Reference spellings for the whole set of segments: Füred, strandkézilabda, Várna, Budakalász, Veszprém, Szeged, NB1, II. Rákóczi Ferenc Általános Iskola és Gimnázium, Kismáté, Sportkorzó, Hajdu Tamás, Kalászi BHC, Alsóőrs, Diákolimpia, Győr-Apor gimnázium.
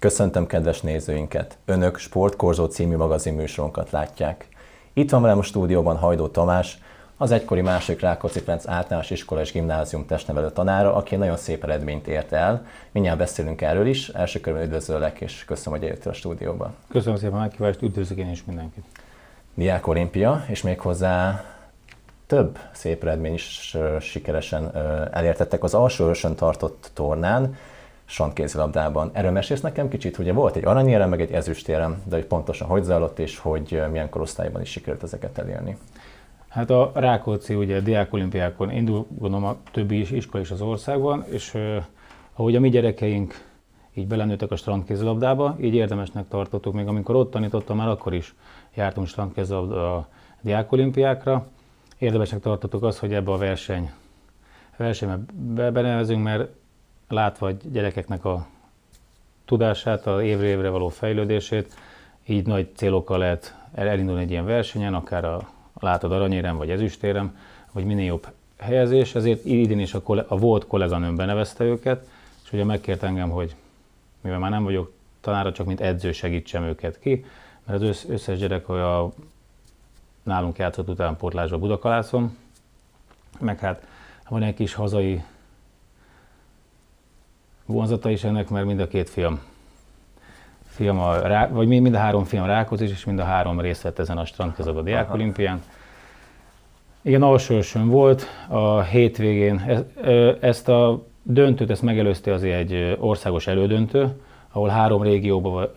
Köszöntöm kedves nézőinket! Önök Sportkorzó című magazinműsorunkat látják. Itt van velem a stúdióban Hajdu Tamás, az egykori II. Rákóczi Ferenc Általános Iskola és Gimnázium testnevelő tanára, aki nagyon szép eredményt ért el. Mindjárt beszélünk erről is. Első körben üdvözöllek, és köszönöm, hogy eljöttél a stúdióba. Köszönöm szépen a meghívást, üdvözlök én is mindenkit. Diákolimpia, és méghozzá több szép eredmény is sikeresen elértettek az alsóőrsön tartott tornán, santkézilabdában. Erről mesélsz nekem kicsit, ugye volt egy aranyérem, meg egy ezüstérem, de hogy pontosan hogy zajlott és hogy milyen korosztályban is sikerült ezeket elérni? Hát a Rákóczi ugye diákolimpiákon indul, gondolom a többi iskola is az országban, és ahogy a mi gyerekeink így belenőttek a strandkézilabdába, így érdemesnek tartottuk, még amikor ott tanítottam, már akkor is jártunk strandkézilabda a diákolimpiákra. Érdemesnek tartottuk azt, hogy ebbe a versenybe benevezünk, mert látva a gyerekeknek a tudását, az évről évre való fejlődését, így nagy célokkal lehet elindulni egy ilyen versenyen, akár a látod aranyérem, vagy ezüstérem, vagy minél jobb helyezés, ezért idén is a volt kolléganőm benevezte őket, és ugye megkért engem, hogy mivel már nem vagyok tanára, csak mint edző segítsem őket ki, mert az összes gyerek, hogy a nálunk játszott utánpótlásba Budakalászon, meg hát van egy kis hazai vonzata is ennek, mert mind a két film vagy mind a három film Rákóczis, és mind a három részt vett ezen a strandkézilabda diákolimpián. Igen, alsósőn volt a hétvégén. Ezt a döntőt megelőzte azért egy országos elődöntő, ahol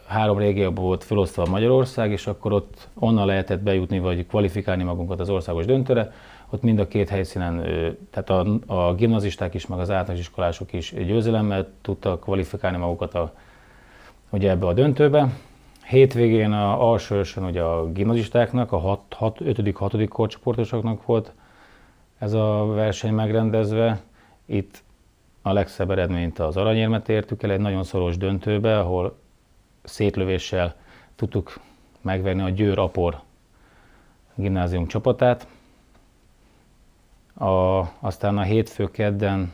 három régióba volt felosztva Magyarország, és akkor ott onnan lehetett bejutni, vagy kvalifikálni magunkat az országos döntőre. Ott mind a két helyszínen, tehát a gimnazisták is, meg az általános iskolások is győzelemmel tudtak kvalifikálni magukat ugye ebbe a döntőbe. Hétvégén a alsóőrsön ugye a gimnazistáknak, a 5.-6. korcsoportosoknak volt ez a verseny megrendezve. Itt a legszebb eredményt, az aranyérmet értük el egy nagyon szoros döntőbe, ahol szétlövéssel tudtuk megverni a Győr-Apor gimnázium csapatát. Aztán a hétfő kedden,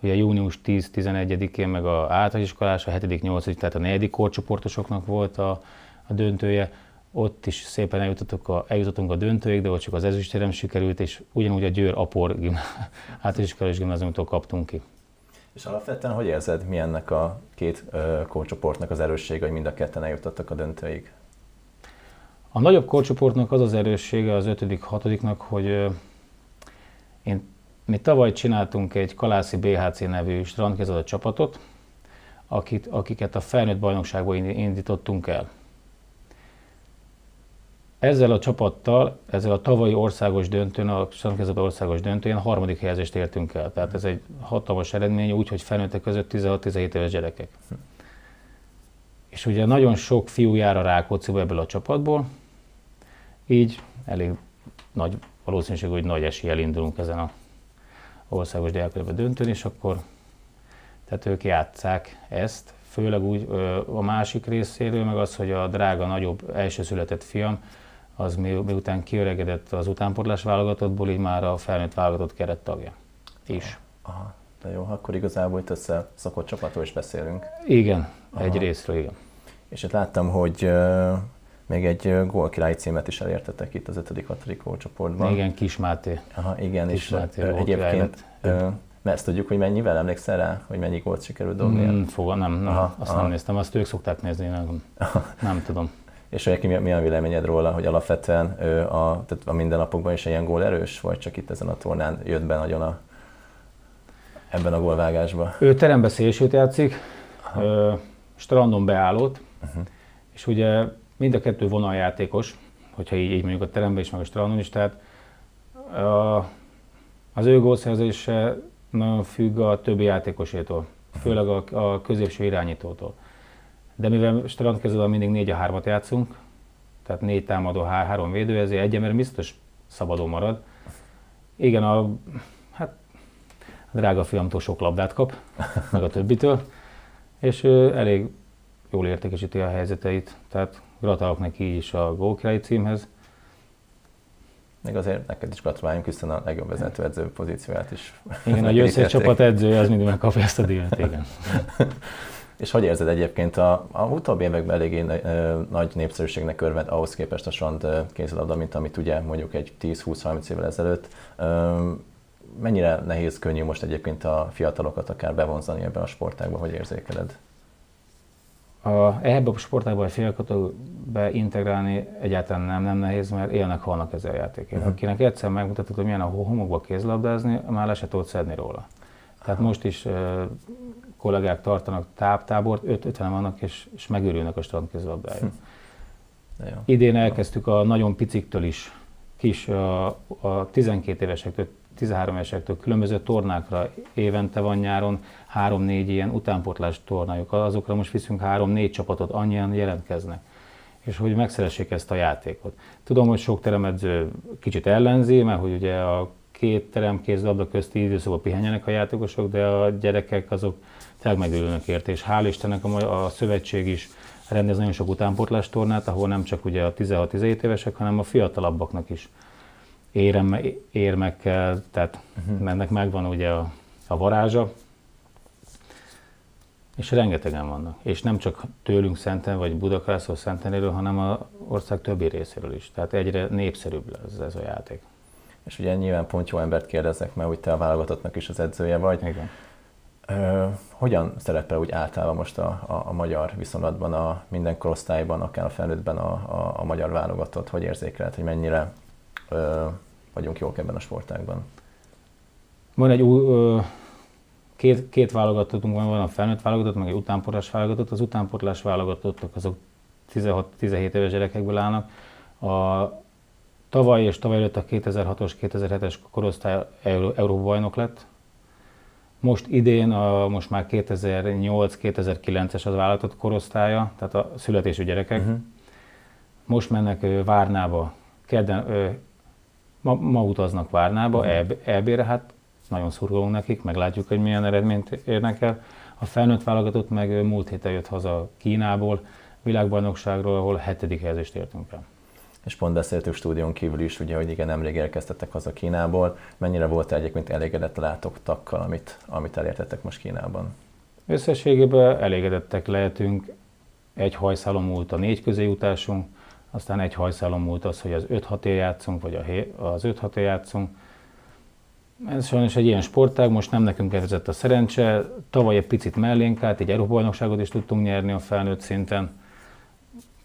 ugye június 10-11-én meg a általános iskolás, a 7.-8., tehát a 4. korcsoportosoknak volt a döntője. Ott is szépen eljutottunk a döntőig, de ott csak az ezüstérem sikerült, és ugyanúgy a Győr-Apor általános iskolás gimnáziumtól kaptunk ki. És alapvetően hogy érzed, mi ennek a két korcsoportnak az erőssége, hogy mind a ketten eljutottak a döntőig? A nagyobb korcsoportnak az az erőssége az 5.-6.-nak, hogy mi tavaly csináltunk egy Kalászi BHC nevű strandkézilabda csapatot, akiket a felnőtt bajnokságból indítottunk el. Ezzel a csapattal, ezzel a tavalyi országos döntőn, a strandkézilabda országos döntőjén 3. helyezést értünk el. Tehát ez egy hatalmas eredmény, úgyhogy felnőttek között 16-17 éves gyerekek. És ugye nagyon sok fiú jár a Rákócziba ebből a csapatból, így elég nagy valószínűség, hogy nagy eséllyel indulunk ezen a országos diákolimpián döntőn, és akkor tehát ők játsszák ezt, főleg úgy a másik részéről, meg az, hogy a drága, nagyobb elsőszületett fiam, az miután kiöregedett az utánpótlás válogatottból, így már a felnőtt válogatott keret tagja is. Aha, de jó, akkor igazából itt összeszokott csapatról is beszélünk. Igen, aha. Egy részről, igen. És itt láttam, hogy még egy gólkirály címet is elértetek itt az 5.-6. csoportban. Igen, Kismáté. Aha, igen, Kismáté és egyébként ezt tudjuk, hogy mennyivel, emlékszel rá, hogy mennyi gólt sikerült dobni? Nem néztem, azt ők szokták nézni, nem tudom. És egyébként mi a véleményed róla, hogy alapvetően a mindennapokban is ilyen gól erős, vagy csak itt ezen a tornán jött be nagyon ebben a gólvágásban? Ő terembe szélsőt játszik, strandon beállót, és ugye mind a kettő vonaljátékos, hogyha így mondjuk a teremben is, meg a strandon is, tehát az ő gólszerzése nagyon függ a többi játékosétól, főleg a középső irányítótól. De mivel strandkézilabdában mindig 4-3-at játszunk, tehát 4 támadó, 3 védő, ezért egy ember biztos szabadon marad. Igen, a drága fiamtól sok labdát kap, meg a többitől, és elég jól értékesíti a helyzeteit, tehát gratulálok neki így is a gólkirályi címhez. Még azért neked is gratuláljunk, hiszen a legjobb vezetőedző pozícióját is. Igen, a győztes csapat edzője az mindig megkapja ezt a díjat, igen. És hogy érzed egyébként a utóbbi években eléggé nagy népszerűségnek örvend ahhoz képest a strand kézilabda, mint amit ugye mondjuk egy 10-20-30 évvel ezelőtt. Mennyire nehéz, könnyű most egyébként a fiatalokat akár bevonzani ebben a sportágban, hogy érzékeled? Ebben a sportágban a fiatalokat beintegrálni egyáltalán nem nehéz, mert élnek-halnak ezzel a játékért. Akinek egyszer megmutatod, hogy milyen a homokba kézlabdázni, már le se tudod szedni róla. Tehát most is kollégák tartanak tábort, 50-en vannak és megőrülnek a strandkézilabdáján. Idén elkezdtük a nagyon piciktől is, a 12 évesektől, 13 évesektől különböző tornákra, évente van nyáron 3-4 ilyen utánpótlás tornájuk, azokra most viszünk 3-4 csapatot, annyian jelentkeznek, és hogy megszeressék ezt a játékot. Tudom, hogy sok teremedző kicsit ellenzi, mert hogy ugye a két teremkézlabda közti időszakban pihenjenek a játékosok, de a gyerekek azok tényleg megőrülnek érte, és hál' Istennek a szövetség is rendez nagyon sok utánpótlás tornát, ahol nem csak ugye a 16-17 évesek, hanem a fiatalabbaknak is érmekkel, tehát ennek megvan ugye a varázsa, és rengetegen vannak. És nem csak tőlünk Szenten, vagy Budakászról, Szentenéről, hanem az ország többi részéről is. Tehát egyre népszerűbb ez a játék. És ugye nyilván pont jó embert kérdeznek, mert úgy te a válogatottnak is az edzője vagy. Igen. Hogyan szerepel úgy általában most a magyar viszonylatban, a minden korosztályban, akár a felnőttben a magyar válogatott? Hogy érzékeled, hogy mennyire vagyunk jók ebben a sportágban? Van egy két válogatottunk, van a felnőtt válogatott, meg egy utánpótlás válogatott. Az utánpótlás válogatottak azok 16-17 éves gyerekekből állnak. Tavaly és tavaly előtt a 2006-os, 2007-es korosztály Európa-bajnok lett. Most idén, most már 2008-2009-es az válogatott korosztálya, tehát a születésű gyerekek. Most mennek Várnába, ma utaznak Várnába, EB-re, hát nagyon szurkolunk nekik, meglátjuk, hogy milyen eredményt érnek el. A felnőtt válogatott meg múlt héten jött haza Kínából, világbajnokságról, ahol 7. helyezést értünk el. És pont beszéltük stúdión kívül is, ugye, hogy igen, nemrég érkeztettek haza Kínából. Mennyire volt egyébként elégedett látottakkal, amit elértettek most Kínában? Összességében elégedettek lehetünk. Egy hajszálon múlt a 4 közé jutásunk, aztán egy hajszálon múlt az, hogy az 5-6-él játszunk, vagy az 5-6-él játszunk. Ez sajnos egy ilyen sportág, most nem nekünk érkezett a szerencse. Tavaly egy picit mellénk állt, egy Európa-bajnokságot is tudtunk nyerni a felnőtt szinten.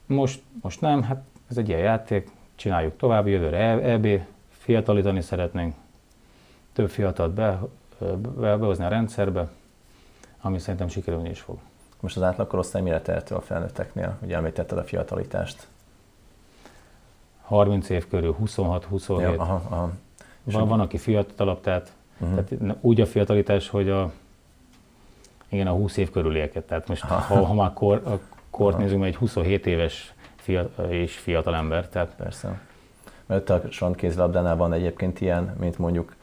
Most nem, hát ez egy ilyen játék, csináljuk tovább, jövőre EB, fiatalítani szeretnénk, több fiatalt behozni a rendszerbe, ami szerintem sikerülni is fog. Most az átlagkorosztály mire tehető a felnőtteknél? Ugye említetted a fiatalítást. 30 év körül, 26-27. Ja, van, aki fiatalabb, tehát úgy a fiatalítás, hogy a 20 év körülieket. Tehát most, ha már kort nézünk, egy 27 éves és fiatalember, tehát persze. Mert a strandkézilabdánál van egyébként ilyen, mint mondjuk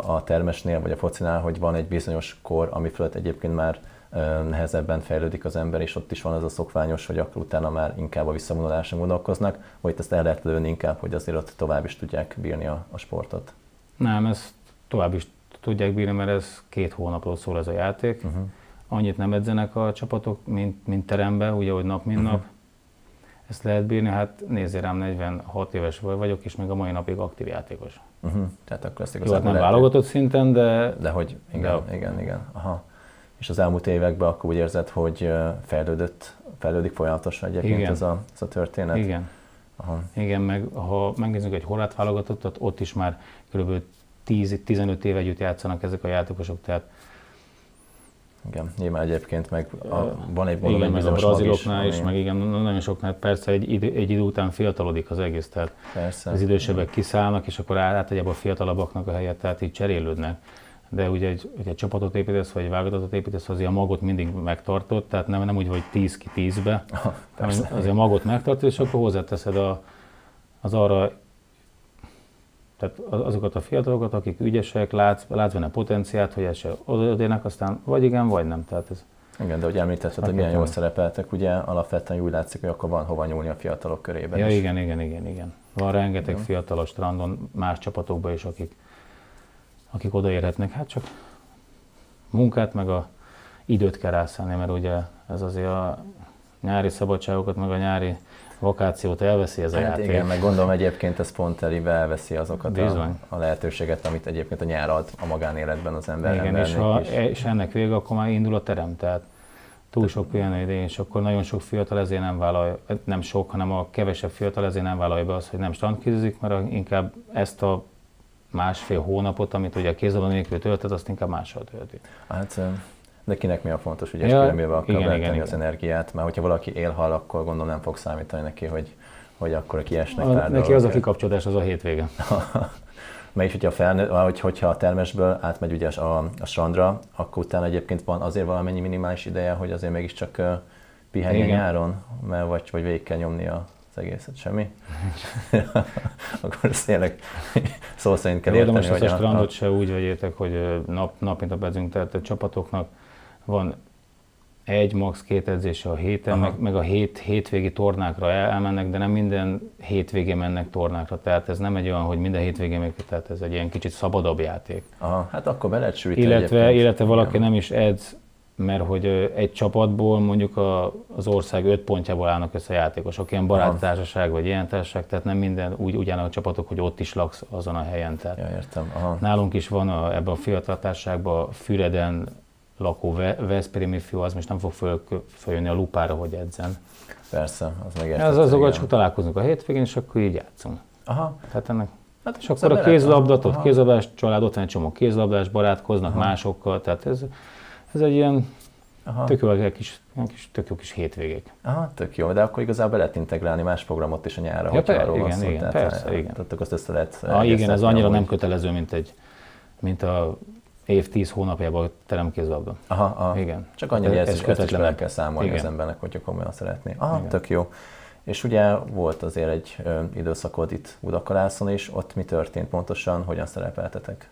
a termesnél vagy a focinál, hogy van egy bizonyos kor, ami fölött egyébként már nehezebben fejlődik az ember, és ott is van az a szokványos, hogy akkor utána már inkább a visszavonuláson gondolkoznak, vagy ezt el lehet lőni inkább, hogy azért ott tovább is tudják bírni a sportot? Nem, ezt tovább is tudják bírni, mert ez 2 hónapról szól ez a játék. Annyit nem edzenek a csapatok, mint teremben, ugye, hogy nap, mint nap. Ezt lehet bírni, hát nézzél rám, 46 éves vagyok, és még a mai napig aktív játékos. Tehát akkor ezt igazából nem válogatott szinten, de hogy igen. És az elmúlt években akkor úgy érzed, hogy fejlődik folyamatosan egyébként ez a történet? Igen. Igen, meg ha megnézzük egy horvát válogatottat, ott is már kb. 10-15 éve együtt játszanak ezek a játékosok, tehát igen, nyilván egyébként meg van egy valami bizonyos a braziloknál is, meg igen, nagyon soknál, persze egy idő után fiatalodik az egész, tehát persze. Az idősebbek kiszállnak, és akkor általában a fiatalabbaknak a helyet, tehát így cserélődnek. De ugye egy csapatot építesz, vagy egy válogatott építesz, azért a magot mindig megtartod, tehát nem úgy vagy 10-10-be, azért a magot megtartod, és akkor hozzáteszed tehát azokat a fiatalokat, akik ügyesek, látsz benne potenciált, hogy ezt se odérnek, aztán vagy igen, vagy nem. Tehát ez igen, de ugye említetted, hogy milyen jól szerepeltek, ugye alapvetően úgy látszik, hogy akkor van hova nyúlni a fiatalok körében is. Igen. Van rengeteg fiatal a strandon, más csapatokban is, akik odaérhetnek. Hát csak munkát, meg időt kell rászállni, mert ugye ez azért a nyári szabadságokat, meg a nyári vakációt elveszi ez a játék. Igen, meg gondolom egyébként ez pont elébe elveszi azokat a lehetőséget, amit egyébként a nyár ad a magánéletben az ember. Igen, és ennek vége akkor már indul a terem, tehát túl sok pihenőidő, és akkor nagyon sok fiatal ezért nem vállalja, nem sok, hanem a kevesebb fiatal ezért nem vállalja be azt, hogy nem strandkézizik, mert inkább ezt a másfél hónapot, amit ugye kézabon nélkül töltet, azt inkább mással tölti. Hát, de kinek mi a fontos, hogy eskülemélve akar beleteni az energiát, mert hogyha valaki él-hal, akkor gondolom nem fog számítani neki, hogy akkor kiesnek tárgyalok. Neki az a kikapcsolódás, az a hétvége. Mert is, hogyha a termesből átmegy ugye a strandra, akkor utána egyébként van azért valamennyi minimális ideje, hogy azért mégiscsak pihenjen nyáron, mert vagy végig kell nyomni az egészet, semmi. Akkor tényleg szó szerint kell érteni. Most ezt a strandot se úgy vegyétek, hogy nap mint a bezünk, tehát a csapatoknak van egy, max. Két edzése a héten, meg a hétvégi tornákra elmennek, de nem minden hétvégén mennek tornákra, tehát ez nem egy olyan, hogy minden hétvégén mennek, tehát ez egy ilyen kicsit szabadabb játék. Aha, hát akkor be lehet sűríteni egyébként. Illetve valaki nem is edz, mert hogy egy csapatból mondjuk az ország 5 pontjából állnak össze a játékosok, ilyen baráti társaság vagy ilyen társaság, tehát nem minden úgy állnak a csapatok, hogy ott is laksz azon a helyen. Tehát ja, értem. Aha. Nálunk is van ebben a fiatal társaságban Füreden lakó veszprémi fiú, az most nem fog följönni a lupára, hogy edzen. Persze, az megértető. Azokat csak találkozunk a hétvégén, és akkor így játszunk. Aha. Tehát ennek, hát és akkor a kézlabdás család, ott van egy csomó kézlabdás, barátkoznak másokkal, tehát ez egy ilyen tök jó kis hétvégék. Aha, tök jó, de akkor igazából lehet integrálni más programot is a nyárra, hogyha arról van szó. Igen, persze, igen. Tehát azt össze lehet egészen. Igen, ez annyira nem kötelező, mint a év 10 hónapjában teremkézlabda. Igen. Csak annyi, hogy ezt is bele kell számolni az embernek, hogyha komolyan szeretné. Tök jó. És ugye volt azért egy időszakod itt Budakalászon is, ott mi történt pontosan, hogyan szerepeltetek?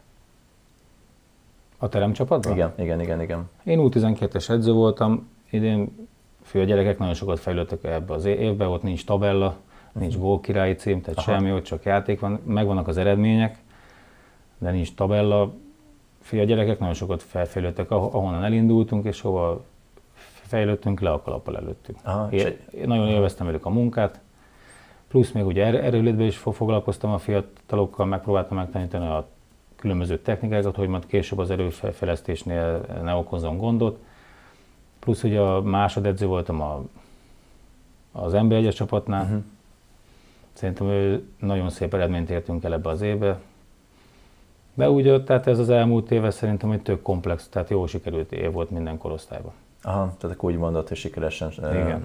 A teremcsapatban? Igen. Én U12-es edző voltam, idén a gyerekek nagyon sokat fejlődtek ebbe az évbe, ott nincs tabella, nincs gólkirályi cím, tehát semmi, ott csak játék van, megvannak az eredmények, de nincs tabella. A gyerekek nagyon sokat felfejlődtek, ahonnan elindultunk, és hova fejlődtünk, le a kalappal előttünk. Nagyon élveztem velük a munkát, plusz még ugye erőlétben is foglalkoztam a fiatalokkal, megpróbáltam megtanítani a különböző technikákat, hogy majd később az erőfejlesztésnél ne okozzon gondot. Plusz ugye a másodedző voltam az NB1-es csapatnál. Szerintem nagyon szép eredményt értünk el ebbe az évbe. De úgy, tehát ez az elmúlt éve szerintem egy tök komplex, tehát jó sikerült év volt minden korosztályban. Aha, tehát akkor úgy mondod, hogy sikeresen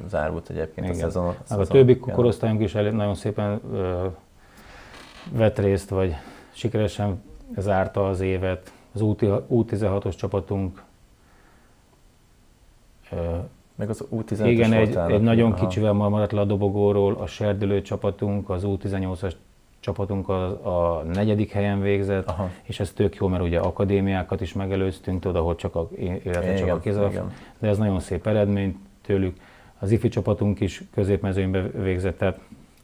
zárult egyébként a szezon. A többi korosztályunk is nagyon szépen vett részt, vagy sikeresen zárta az évet. Az U16-os csapatunk. Meg az U15-es igen, egy nagyon kicsivel maradt le a dobogóról, a serdülő csapatunk, az U18-as csapatunk a 4. helyen végzett, és ez tök jó, mert ugye akadémiákat is megelőztünk, tudod, ahol csak a kézzel, de ez nagyon szép eredmény tőlük. Az ifi csapatunk is középmezőnyben végzett, tehát...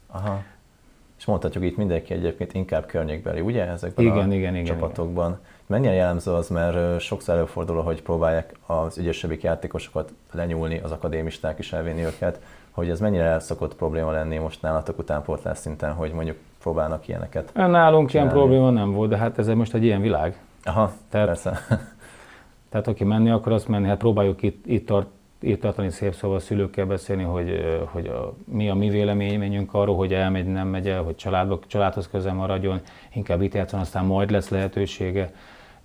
Aha. És mondhatjuk itt mindenki egyébként inkább környékbeli, ugye, ezekben a csapatokban? Igen. Mennyire jellemző az, mert sokszor előfordul, hogy próbálják az ügyesebbik játékosokat lenyúlni, az akadémisták is elvinni őket, hogy ez mennyire el szokott probléma lenni most nálatok utánpótlás szinten, hogy mondjuk próbálnak ilyeneket. Nálunk ilyen probléma nem volt, de hát ez most egy ilyen világ. Aha, tehát, persze. Tehát aki menni akar, azt menni. Hát próbáljuk itt tartani szép szóval a szülőkkel beszélni, hogy mi a mi véleményünk arról, hogy elmegy, nem megy el, hogy családhoz közel maradjon, inkább itt játszon, aztán majd lesz lehetősége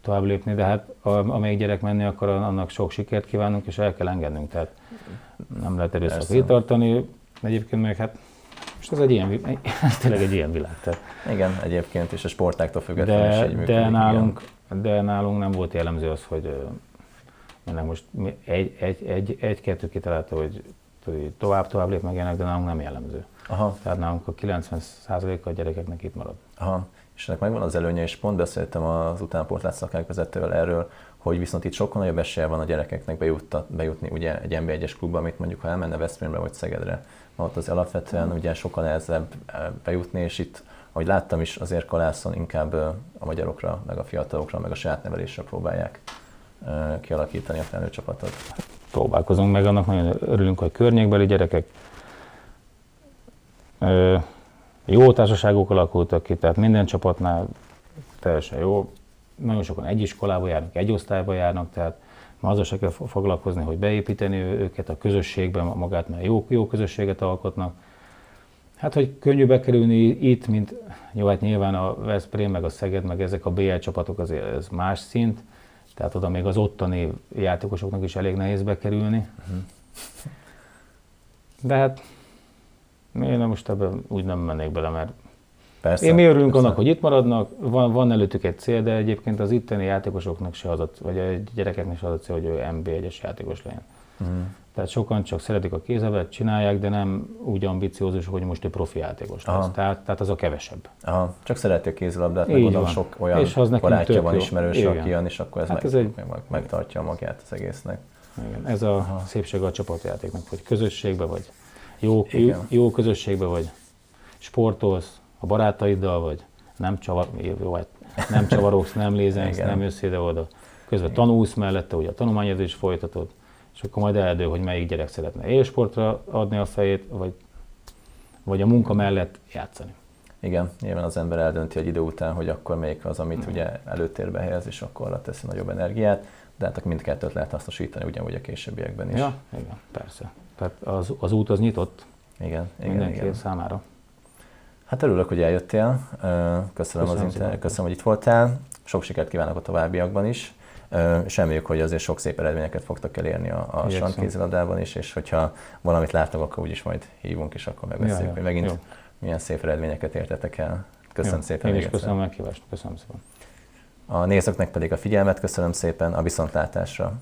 tovább lépni, de hát amelyik gyerek menni akar, annak sok sikert kívánunk, és el kell engednünk, tehát nem lehet erőszakot itt tartani. Egyébként meg hát most ez tényleg egy ilyen világ. Tehát. Igen, egyébként, és a sportáktól függetlenül is így működik. De nálunk nem volt jellemző az, hogy most egy-kettő kitalálta, hogy tovább lép meg ilyenek, de nálunk nem jellemző. Aha. Tehát nálunk a 90%-a a gyerekeknek itt marad. Aha. És ennek megvan az előnye, és pont beszéltem az utánpótlás szakvezetővel erről, hogy viszont itt sokkal nagyobb esélye van a gyerekeknek bejutni ugye egy NB1-es klubba, amit mondjuk ha elmenne Veszprémre vagy Szegedre. Ott az alapvetően ugye sokkal nehezebb bejutni, és itt, ahogy láttam is, azért Kalászon inkább a magyarokra, meg a fiatalokra, meg a saját nevelésre próbálják kialakítani a felnőttcsapatot. Próbálkozunk meg, annak nagyon örülünk, hogy környékbeli gyerekek jó társaságok alakultak ki, tehát minden csapatnál teljesen jó. Nagyon sokan egy iskolába járnak, egy osztályba járnak, tehát ma azzal se kell foglalkozni, hogy beépíteni őket a közösségben magát, mert jó közösséget alkotnak. Hát, hogy könnyű bekerülni itt, mint jó, hát nyilván a Veszprém, meg a Szeged, meg ezek a BL csapatok, azért ez más szint, tehát oda még az ottani játékosoknak is elég nehéz bekerülni. De hát én most ebben úgy nem mennék bele, mert persze, én mi örülünk annak, hogy itt maradnak, van előttük egy cél, de egyébként az itteni játékosoknak se az a, vagy a gyerekeknek se az a cél, hogy ő NB1-es játékos legyen. Tehát sokan csak szeretik a kézlabdát, csinálják, de nem úgy ambiciózus, hogy most ő profi játékos lesz. Tehát az a kevesebb. Aha. Csak szereti a kézlabdát, meg oda sok olyan barátja van, ismerős, aki jön, és akkor ez, hát ez megtartja magát az egésznek. Igen. Ez a szépség a csapatjátéknak, hogy közösségbe vagy, jó közösségbe vagy, sportolsz a barátaiddal, vagy nem csavarogsz, nem lézensz, nem jössz ide-oda. Közben tanulsz mellette, ugye a tanulmányozás is folytatod, és akkor majd eldől, hogy melyik gyerek szeretne élsportra adni a fejét, vagy a munka mellett játszani. Igen, nyilván az ember eldönti egy idő után, hogy akkor melyik az, amit ugye előtérbe helyez, és akkor arra teszi nagyobb energiát, de hát mindkettőt lehet hasznosítani ugyanúgy a későbbiekben is. Ja, igen, persze. Tehát az út az nyitott mindenki számára. Hát örülök, hogy eljöttél, köszönöm, hogy itt voltál, sok sikert kívánok a továbbiakban is, és reméljük, hogy azért sok szép eredményeket fogtok elérni a sandkézilabdában is, és hogyha valamit látnak, akkor úgyis majd hívunk, és akkor megbeszéljük, hogy megint milyen szép eredményeket értetek el. Köszönöm szépen. Én is köszönöm a meghívást, köszönöm szépen. A nézőknek pedig a figyelmet köszönöm szépen, a viszontlátásra.